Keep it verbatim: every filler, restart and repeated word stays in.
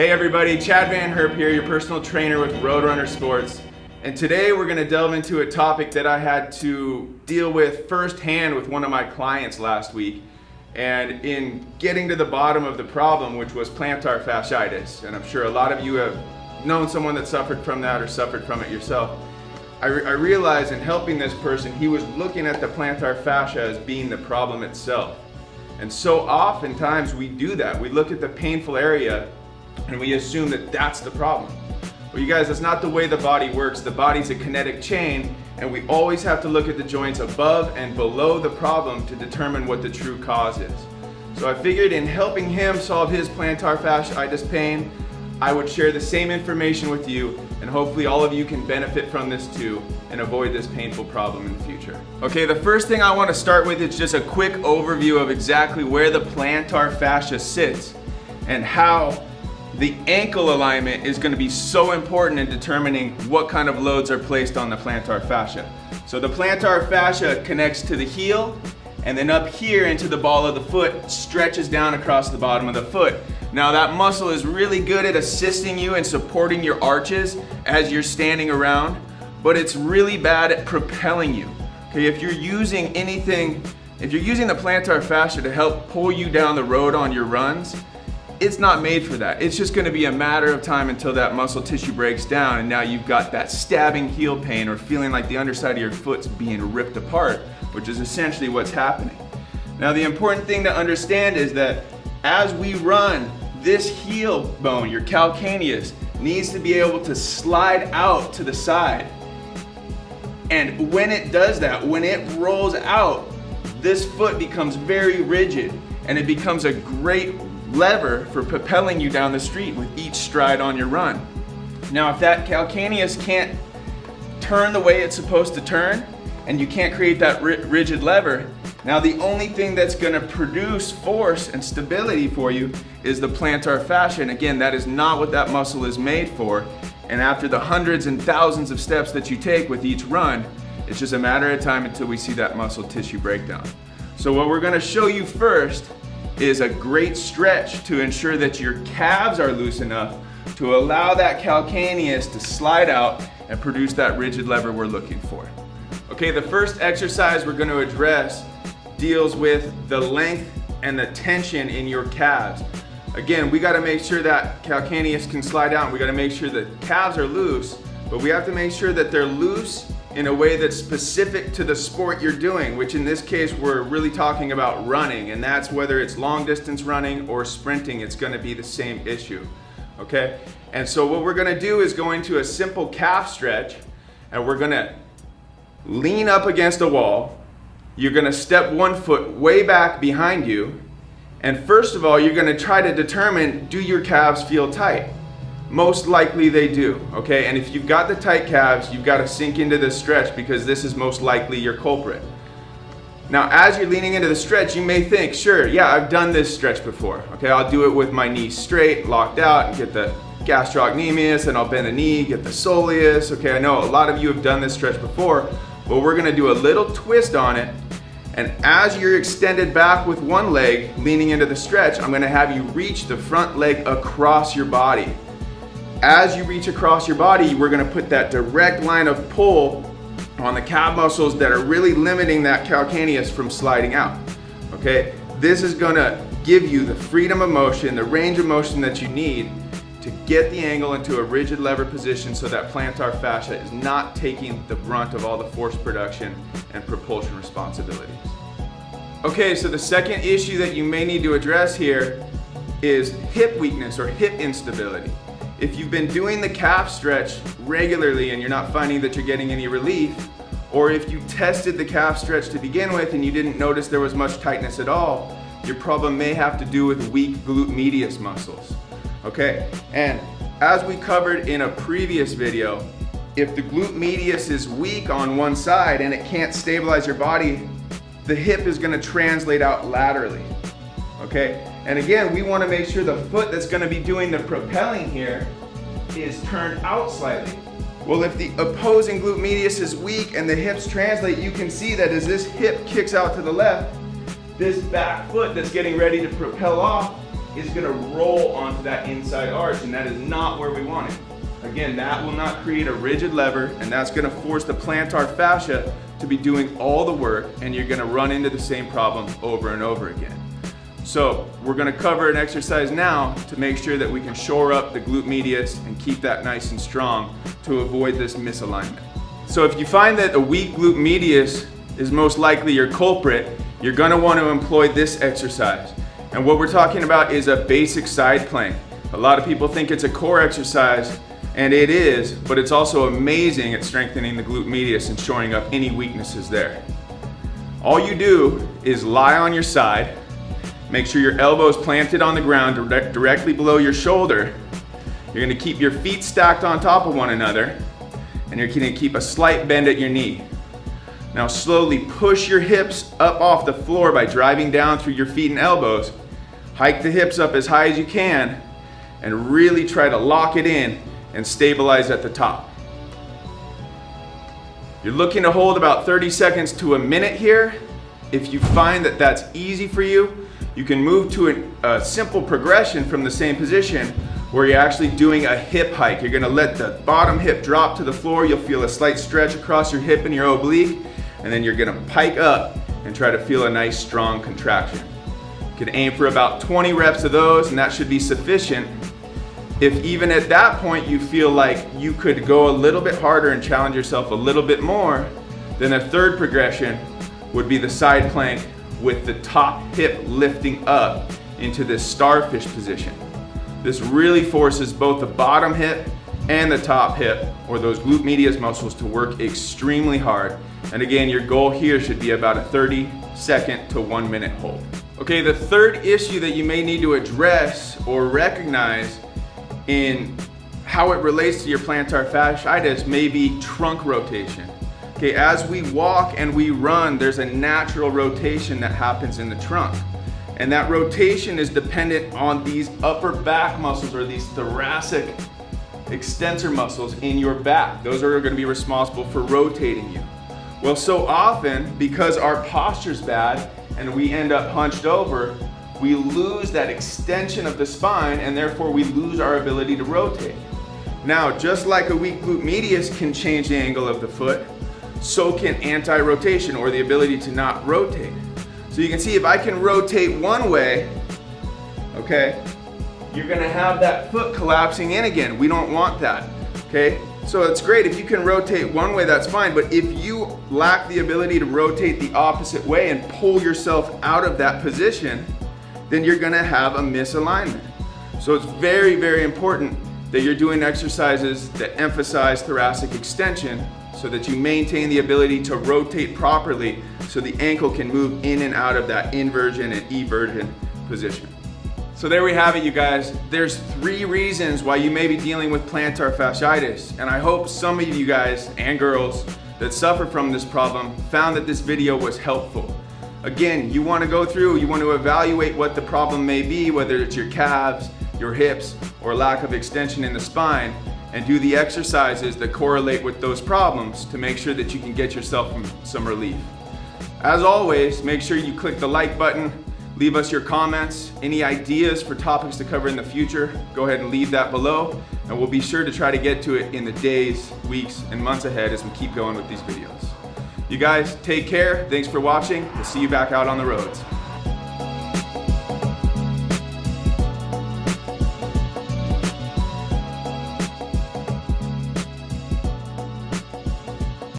Hey everybody, Chad Van Herp here, your personal trainer with Roadrunner Sports. And today we're going to delve into a topic that I had to deal with firsthand with one of my clients last week. And in getting to the bottom of the problem, which was plantar fasciitis, and I'm sure a lot of you have known someone that suffered from that or suffered from it yourself, I, re I realized in helping this person, he was looking at the plantar fascia as being the problem itself. And so oftentimes we do that. We look at the painful area and we assume that that's the problem. Well, you guys, that's not the way the body works. The body's a kinetic chain, and we always have to look at the joints above and below the problem to determine what the true cause is. So I figured in helping him solve his plantar fasciitis pain, I would share the same information with you, and hopefully all of you can benefit from this too and avoid this painful problem in the future. Okay, the first thing I want to start with is just a quick overview of exactly where the plantar fascia sits and how the ankle alignment is going to be so important in determining what kind of loads are placed on the plantar fascia. So the plantar fascia connects to the heel and then up here into the ball of the foot, stretches down across the bottom of the foot. Now that muscle is really good at assisting you and supporting your arches as you're standing around, but it's really bad at propelling you. Okay, if you're using anything, if you're using the plantar fascia to help pull you down the road on your runs, it's not made for that. It's just going to be a matter of time until that muscle tissue breaks down and now you've got that stabbing heel pain or feeling like the underside of your foot's being ripped apart, which is essentially what's happening. Now the important thing to understand is that as we run, this heel bone, your calcaneus, needs to be able to slide out to the side. And when it does that, when it rolls out, this foot becomes very rigid and it becomes a great lever for propelling you down the street with each stride on your run. Now if that calcaneus can't turn the way it's supposed to turn and you can't create that rigid lever, now the only thing that's going to produce force and stability for you is the plantar fascia, and again that is not what that muscle is made for, and after the hundreds and thousands of steps that you take with each run, it's just a matter of time until we see that muscle tissue breakdown. So what we're going to show you first is a great stretch to ensure that your calves are loose enough to allow that calcaneus to slide out and produce that rigid lever we're looking for. Okay, the first exercise we're going to address deals with the length and the tension in your calves. Again, we got to make sure that calcaneus can slide out. We got to make sure that calves are loose, but we have to make sure that they're loose in a way that's specific to the sport you're doing, which in this case we're really talking about running, and that's whether it's long distance running or sprinting, it's going to be the same issue. Okay, and so what we're going to do is go into a simple calf stretch, and we're going to lean up against a wall. You're going to step one foot way back behind you, and first of all you're going to try to determine, do your calves feel tight? Most likely they do, okay? And if you've got the tight calves, you've got to sink into this stretch because this is most likely your culprit. Now, as you're leaning into the stretch, you may think, sure, yeah, I've done this stretch before. Okay, I'll do it with my knee straight, locked out, and get the gastrocnemius, and I'll bend the knee, get the soleus. Okay, I know a lot of you have done this stretch before, but we're gonna do a little twist on it. And as you're extended back with one leg, leaning into the stretch, I'm gonna have you reach the front leg across your body. As you reach across your body, we're going to put that direct line of pull on the calf muscles that are really limiting that calcaneus from sliding out. Okay, this is going to give you the freedom of motion, the range of motion that you need to get the angle into a rigid lever position so that plantar fascia is not taking the brunt of all the force production and propulsion responsibilities. Okay, so the second issue that you may need to address here is hip weakness or hip instability. If you've been doing the calf stretch regularly and you're not finding that you're getting any relief, or if you tested the calf stretch to begin with and you didn't notice there was much tightness at all, your problem may have to do with weak glute medius muscles. Okay, and as we covered in a previous video, if the glute medius is weak on one side and it can't stabilize your body, the hip is going to translate out laterally. Okay, and again, we want to make sure the foot that's going to be doing the propelling here is turned out slightly. Well, if the opposing glute medius is weak and the hips translate, you can see that as this hip kicks out to the left, this back foot that's getting ready to propel off is going to roll onto that inside arch, and that is not where we want it. Again, that will not create a rigid lever, and that's going to force the plantar fascia to be doing all the work, and you're going to run into the same problem over and over again. So we're going to cover an exercise now to make sure that we can shore up the glute medius and keep that nice and strong to avoid this misalignment. So if you find that a weak glute medius is most likely your culprit, you're going to want to employ this exercise. And what we're talking about is a basic side plank. A lot of people think it's a core exercise, and it is, but it's also amazing at strengthening the glute medius and shoring up any weaknesses there. All you do is lie on your side, make sure your elbow's planted on the ground direct, directly below your shoulder. You're gonna keep your feet stacked on top of one another, and you're gonna keep a slight bend at your knee. Now slowly push your hips up off the floor by driving down through your feet and elbows. Hike the hips up as high as you can, and really try to lock it in and stabilize at the top. You're looking to hold about thirty seconds to a minute here. If you find that that's easy for you, you can move to an, a simple progression from the same position where you're actually doing a hip hike. You're gonna let the bottom hip drop to the floor. You'll feel a slight stretch across your hip and your oblique, and then you're gonna pike up and try to feel a nice strong contraction. You can aim for about twenty reps of those, and that should be sufficient. If even at that point you feel like you could go a little bit harder and challenge yourself a little bit more, then a third progression would be the side plank with the top hip lifting up into this starfish position. This really forces both the bottom hip and the top hip, or those glute medius muscles, to work extremely hard. And again, your goal here should be about a thirty second to one minute hold. Okay, the third issue that you may need to address or recognize in how it relates to your plantar fasciitis may be trunk rotation. Okay, as we walk and we run, there's a natural rotation that happens in the trunk. And that rotation is dependent on these upper back muscles, or these thoracic extensor muscles in your back. Those are going to be responsible for rotating you. Well, so often, because our posture's bad and we end up hunched over, we lose that extension of the spine, and therefore we lose our ability to rotate. Now, just like a weak glute medius can change the angle of the foot, so can anti-rotation, or the ability to not rotate. So you can see, if I can rotate one way, okay, you're gonna have that foot collapsing in again. We don't want that, okay? So it's great if you can rotate one way, that's fine, but if you lack the ability to rotate the opposite way and pull yourself out of that position, then you're gonna have a misalignment. So it's very, very important that you're doing exercises that emphasize thoracic extension so that you maintain the ability to rotate properly, so the ankle can move in and out of that inversion and eversion position. So there we have it, you guys. There's three reasons why you may be dealing with plantar fasciitis, and I hope some of you guys and girls that suffer from this problem found that this video was helpful. Again, you want to go through, you want to evaluate what the problem may be, whether it's your calves, your hips, or lack of extension in the spine, and do the exercises that correlate with those problems to make sure that you can get yourself some relief. As always, make sure you click the like button, leave us your comments, any ideas for topics to cover in the future, go ahead and leave that below, and we'll be sure to try to get to it in the days, weeks, and months ahead as we keep going with these videos. You guys, take care. Thanks for watching. We'll see you back out on the roads.